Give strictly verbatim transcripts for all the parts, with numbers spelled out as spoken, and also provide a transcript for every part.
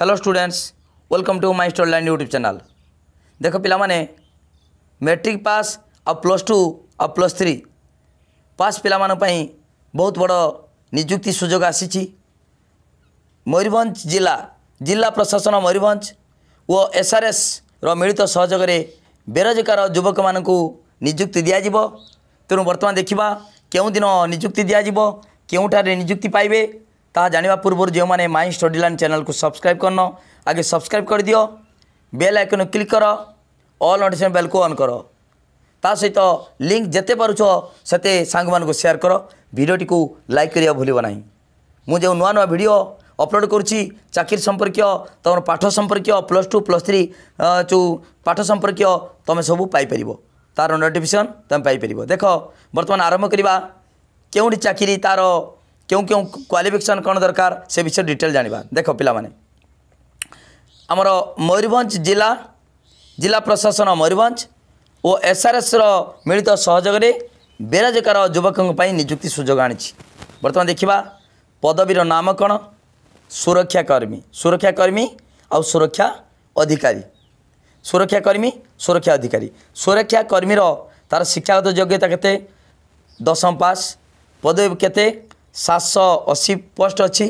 Hello students, welcome to my study line YouTube channel. देखो पिला माने मैट्रिक पास आ प्लस टू आ प्लस थ्री पास पिला माने पई बहुत बड़ नियुक्ति सुजोग आसीछि। मयूरभंज जिला जिला प्रशासन मयूरभंज वो एसआरएस रो मिलित सहयोग रे बेरोजगार युवक मानकू नियुक्ति दिया जिवो। तेणु वर्तमान देखिबा केउ दिन नियुक्ति दिया जिवो, केउटारे नियुक्ति पाइबे ता जाना पूर्व जो मैंने माई स्टडी लाइन चैनल को सब्सक्राइब करन, आगे सब्सक्राइब कर दियो, बेल आइकन क्लिक कर, ऑल नोटिफिकेशन बेल को ऑन कर, ता सहित लिंक जिते पारुछ सेते सांग मान को शेयर कर, वीडियो टिकू लाइक करिया भूलिबो नाही। मु जे नुवा नुवा वीडियो अपलोड करूची चाकरी संपर्क, तुम पाठ संपर्क, प्लस टू प्लस थ्री जो पाठ संपर्क तुम सब पाई परिबो, तार नोटिफिकेशन तुम पाई परिबो। देखो वर्तमान आरंभ करिबा केउडी चाकरी तार क्यों क्यों क्वालिफिकेशन कौन दरकार से विषय डिटेल जानिबा। देखो पिला माने हमरो मयूरभंज जिला जिला प्रशासन मयूरभंज ओ एसआरएस रो मिलित सहयोग रे बेरोजगार युवक पई नियुक्ति सुजोग आनिछि। वर्तमान देखिबा पदवी रो नाम कौन, सुरक्षाकर्मी सुरक्षाकर्मी और सुरक्षा अधिकारी सुरक्षाकर्मी सुरक्षा अधिकारी सुरक्षाकर्मी रो तार शिक्षागत योग्यता केते दशम पास, पदवी केते सात सौ अशी पोस्ट अच्छी,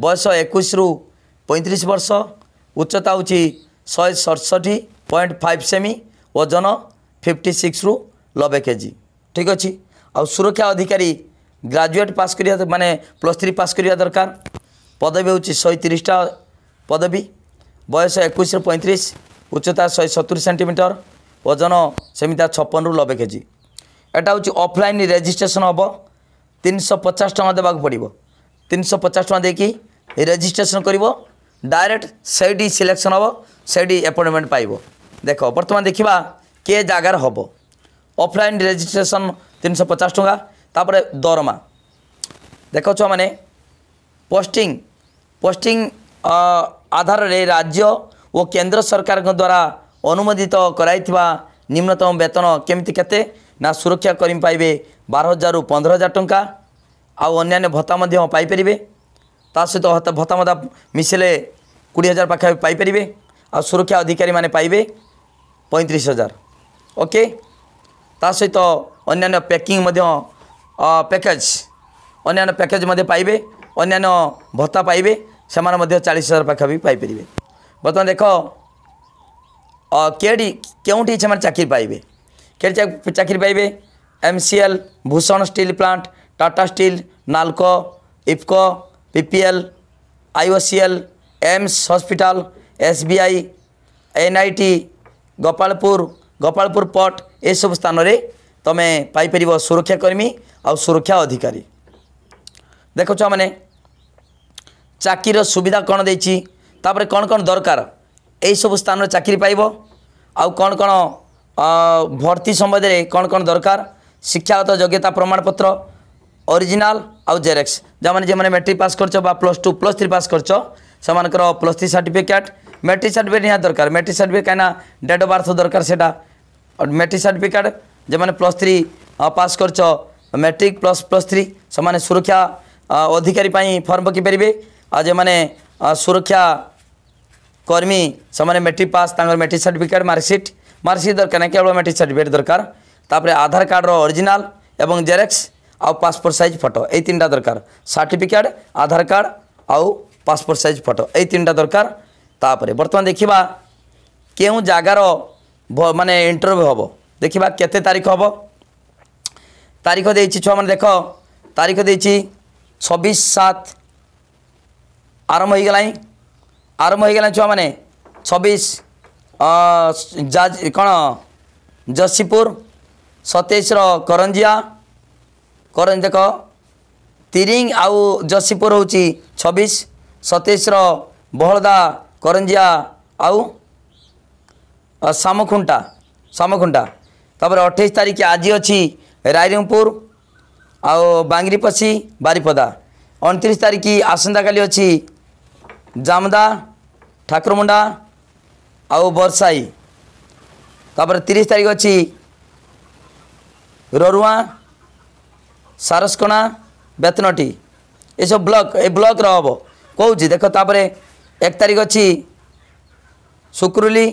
बयस एकुश रु पैंतीस वर्ष, उच्चता हूँ शहे सड़सठी पॉइंट फाइव सेमी, ओजन फिफ्टी सिक्स रु नबे के जी। ठीक अच्छे। आ सुरक्षा अधिकारी ग्राजुएट पास कर माने प्लस थ्री पास करिया दरकार। पदवी हूँ शहे तीसटा पदवी, बयस एकुश रु पैंतीस, उच्चता शहे सतुरी सेमिटर, ओजन सेमिता छप्पन रु नबे के जी। एटा हूँ ऑफलाइन रेजिस्ट्रेशन हम तीन सौ पचास टाँग देवाक पड़ो, तीन सौ पचास टाँग देकि रेजिस्ट्रेशन कर, डायरेक्ट सही सिलेक्शन हम सही अपॉइंटमेंट पाइब। देख बर्तमान देखा के जगार हम ऑफलाइन रेजिस्ट्रेशन तीन सौ पचास टाँगा, तापर दरमा देख छुआ मैंने पोस्टिंग पोस्टिंग आधार राज्य और केन्द्र सरकार द्वारा अनुमोदित कराई निम्नतम वेतन केमती के ना सुरक्षाकर्मी पाइबे बार हजार रु पंद्रह हजार टंका, आन्य भत्ता पाइपर, ता सहित भत्ता मदा मिसले कोड़े हजार पाखे पाइपर, आ सुरक्षा अधिकारी माने पाइबे पैंतीस हजार। ओके, ता सहित अन्य पैकिंग पैकेज अन्य पैकेज पाइबे, अन्य भत्ता पाइबे, से चालीस हजार पाखा भी पाइपर। बर्तमान देख केडी केउठी से चाकरी पाइबे, केडी चाकरी पाइबे MCL, Bhushan steel plant, Tata steel, NALCO, IFFCO, PPL, IOCL, AIIMS hospital, SBI, NIT, Gopalpur Gopalpur port, ये सब स्थान रे तमे पाइपर सुरक्षाकर्मी और सुरक्षा अधिकारी। देख छुआ मैंने चाकरी सुविधा कौन देछि, तापर कौन कौन दरकार यही सब स्थान चाकरी पाइब, आउ कौन कौन भर्ती संबंध में कौन कौन दरकार, शिक्षागत योग्यता प्रमाणपत्र ओरिजिनल आउ जेरेक्स, जहाँ जो मैट्रिक पास करछ बा plus two plus three pass करछ सेमानकर plus three certificate, matric certificate निहा दरकार, मैट्रिक सर्टिफिकेट कहीं डेट ऑफ बर्थ दरकार सेटा, और मैट्रिक सर्टिफिकेट जो मैंने प्लस थ्री पास करछ मैट्रिक प्लस प्लस थ्री से सुरक्षा अधिकारी फर्म पकि परिबे, आ जे माने सुरक्षा कर्मी से matric pass matric certificate marksheet marksheet दरकार ना, केवल मैट्रिक सर्टिफिकेट दरकार, तापर आधार कार्ड रो ओरिजिनल एवं जेरेक्स आउ पासपोर्ट साइज फोटो, यही तीन टा दरकार, सर्टिफिकेट आधार कार्ड आउ पासपोर्ट साइज फोटो यही तीन टा दरकार। तापर बर्तमान देखिबा केउ जागार माने इंटरव्यू हबो, देखिबा केते तारीख हबो, तारीख देछि छुआ माने देख तारीख देछि छब्बीस सात आरंभ हो गलाइ आरंभ हो गलाइ छुआ माने छब्बीस कौन जसीपुर, सतेश करंजिया करंज देख तिरिंग आउ जसीपुर हूँ छब्बीस, सतेश बहलदा करंजिया आउ सामखुंटा सामखुंटा तापर अठाईस तारीख आज अच्छी रायरंगपुर आउ बांगरीपसी बारीपदा, उनतीस तारीख आसंता काली अच्छी जामदा ठाकुरमुंडा आउ बरसाई, तापर तीस तारीख अच्छी ररुआ सारसकणा बेतनटी, ये सब ब्लॉक ए ब्लॉक रो हबो कौजी। देख तापर एक तारिख अच्छी सुक्रुली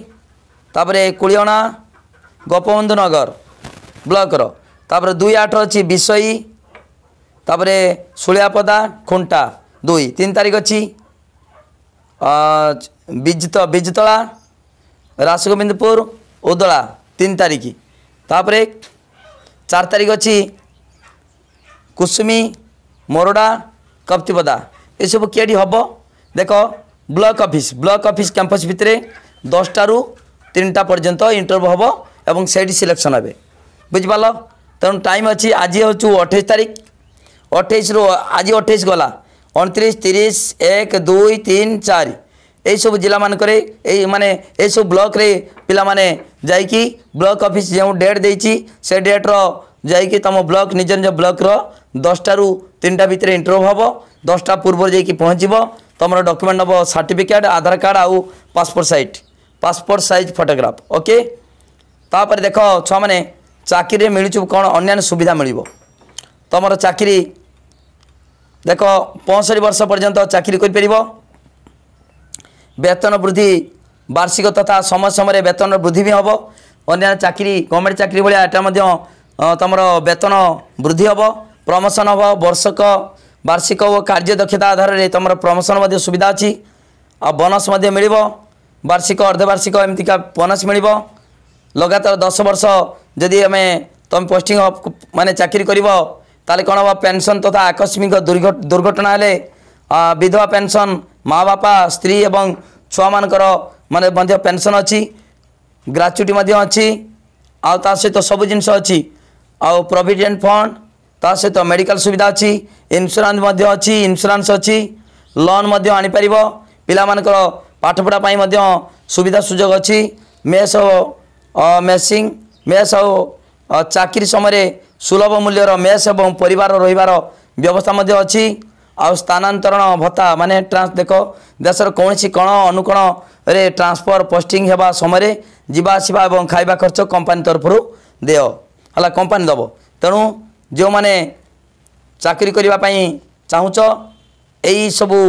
तापर कुणा गोपबंधु नगर ब्लॉक तापर दुई आठ अच्छी विषयी तापर सुलियापदा खुंटा दुई तीन तारिख अच्छी बीजत बीजतला रासगोविंदपुर उदला तीन तारिख तापर चार तारिख अच्छी कुसुमी मोरडा कप्तिपदा ये सब किएटी हम देख block office block office campus भितर दसटू तीन टा पर्यंत इंटरव्यू हम और सैटी सिलेक्शन हे बुझिपाल तेणु टाइम अच्छी आज हूँ अठाईस तारिख अठाईस रु आज अठाईस गला अणतीस तीस एक दुई तीन चार यू जिला मानक माने ये सब ब्लॉक रे पिला माने जाइकी ब्लॉक ऑफिस जो डेट देती से डेट रो जाइकी तुम ब्लॉक निज निज ब्लॉक रो दसटू तीन टा भितर इंटरव्यू हम दसटा पूर्व जाइकी पहुँचब तुम डॉक्यूमेंट नब सर्टिफिकेट आधार कार्ड आउ passport size passport size photograph okay तापर देख छुआ मैंने चाकरी मिलू कौन अन्य सुविधा मिल तुम चाकरी देख पैंसठ वर्ष पर्यंत चाकरी कर वेतन वृद्धि वार्षिक तथा समय समय वेतन वृद्धि भी हम अन्य चाकरी गवर्नमेंट चाकरी भाया यहाँ तुम वेतन वृद्धि हम प्रमोशन हम वर्षक वार्षिक और कार्य दक्षता आधार में तुम प्रमोशन सुविधा अच्छी आ बोनस मिल वार्षिक अर्धवार्षिक एमतीका बोनस मिल लगातार दस वर्ष जदि आम तुम पोस्टिंग माने चाकरी कर कौन हम पेंशन तथा आकस्मिक दुर्घटना हेले विधवा पेंशन माँ बापा स्त्री एवं छुआ मानकर माने पेंशन अच्छी ग्राच्युटी अच्छी आ सहित सब जिनस अच्छी आउ प्रोविडेंट फंड ता सहित मेडिकल सुविधा अच्छी इंश्योरेंस अच्छी इंश्योरेंस अच्छी लोन आनीपर पाकर पाठपढ़ा सुविधा सुजोग अच्छी मेस मेसिंग मेस और चाकरी समय सुलभ मूल्यर मेस और परिवार रहिबार व्यवस्था अच्छी आउ स्थानांतरण भत्ता माने ट्रांस देख देशर कौन कण अनुकोण रे ट्रांसफर पोस्टिंग होगा समय जावासवा और खावा खर्च कंपानी तरफर दे कंपानी दब तेणु जो माने चाकरी करने चाहूच यही सबू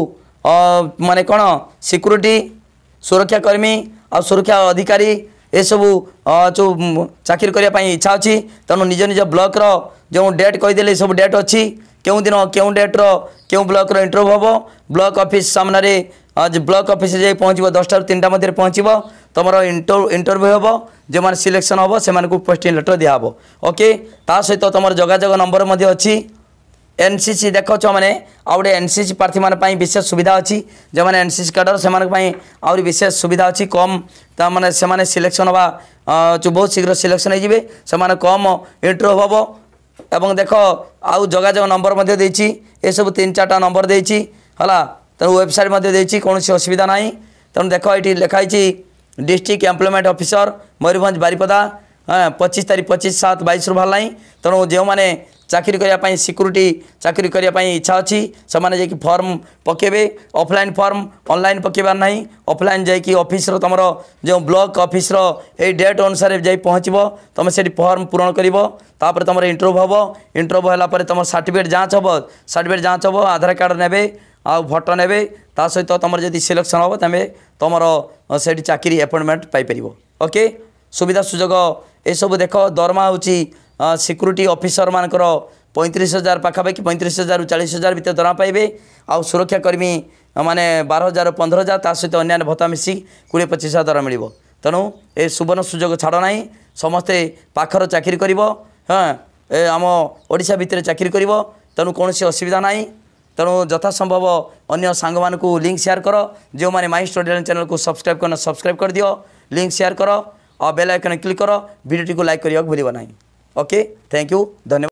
माने कौन सिक्यूरीटी सुरक्षाकर्मी आ सुरक्षा अधिकारी ये सबू जो चाकरी करने इच्छा अच्छी तेणु निज निज ब्लॉक रो जो डेट कहीदेले सब डेट अच्छी क्यों दिन क्यों डेट रो क्यों ब्लॉक रो इंटरव्यू हम ब्लॉक ऑफिस सामने आज ब्लॉक ऑफिस जाए पहुँचब दसटा तीन टा मध्य पहुँचब तुम इंटर इंटरव्यू हम जो मैंने सिलेक्शन हम से पोस्टिंग लेटर दिहब ओके सहित तो तुम जोगाजोग नंबर अच्छी एनसीसी देख छो मैंने आउटे एनसीसी प्रार्थी मानी विशेष सुविधा अच्छी जो मैंने एनसीसी कैडर से आहरी विशेष सुविधा अच्छी कम माने से सिलेक्शन हाँ जो बहुत शीघ्र सिलेक्शन होने कम इंटरव्यू हम एवं देख आउ जोगाजोग नंबर ये सब तीन चार्टा नंबर देती है तेणु वेबसाइट कौन सी असुविधा ना तेणु देख ये लिखाई district employment officer Mayurbhanj Baripada पच्चीस तारीख पच्चीस सात बैस बाहर ना तेणु जो मैंने चाकरी करने सिक्यूरीटी चाकरी करने इच्छा अच्छी से फर्म पकेबे ऑफलाइन फर्म ऑनलाइन पकेबार ना ऑफलाइन जाकि ऑफिस तुम जो ब्लॉक ऑफिस ये डेट अनुसार जा पहुँचब तुम से फर्म पूरण करपर तुम इंटरव्यू हम इंटरव्यू होगापर तुम सर्टिफिकेट जांच हम सर्टिफिकेट जांच हम आधार कार्ड ने आ भोट ने सहित तुम जब सिलेक्शन हम तेज तुम से चाकरी अपॉइंटमेंट पाइपर ओके सुविधा सुजोग ये सब देख दरमा हूँ सिक्यूरीटी ऑफिसर मानकर पैंतीस हजार पाखापाखि पैंतीस हजार चालीस हजार भितर दरमा पाइबे आउ सुरक्षाकर्मी माने बारह हजार पंद्रह हजार ता सहित अन्य भत्ता मिसी कोड़े पचीस हजार दर मिल तेणु ए सुवर्ण सुजोग छाड़ ना समस्ते पाखर चाकरी कर आम ओडिशा भितर चाकरी कर तेणु कौन असुविधा ना तेणु यथासंभव अन्य सांग मान को लिंक शेयर कर जो मैंने माई स्टडी लाइन चैनल को सब्सक्राइब करना सब्सक्राइब कर दियो लिंक शेयर कर और बेल आइकन क्लिक कर वीडियो को लाइक करने भूलना नहीं ओके थैंक यू धन्यवाद।